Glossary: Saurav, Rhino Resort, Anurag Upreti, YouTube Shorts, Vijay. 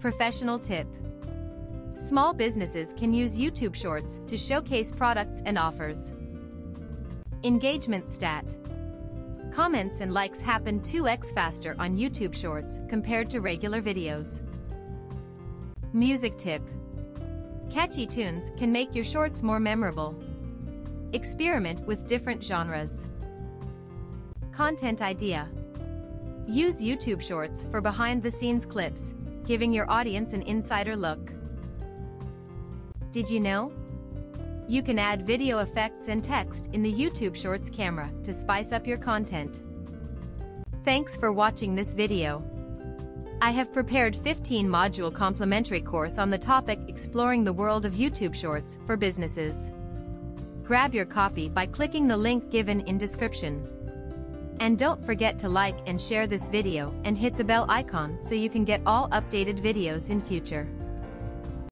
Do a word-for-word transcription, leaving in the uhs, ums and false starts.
Professional tip. Small businesses can use YouTube Shorts to showcase products and offers. Engagement stat. Comments and likes happen two x faster on YouTube Shorts compared to regular videos. Music tip. Catchy tunes can make your shorts more memorable. Experiment with different genres. Content idea. Use YouTube Shorts for behind-the-scenes clips, giving your audience an insider look. Did you know? You can add video effects and text in the YouTube Shorts camera to spice up your content. Thanks for watching this video. I have prepared fifteen module complimentary course on the topic Exploring the World of YouTube Shorts for Businesses. Grab your copy by clicking the link given in description. And don't forget to like and share this video and hit the bell icon so you can get all updated videos in future.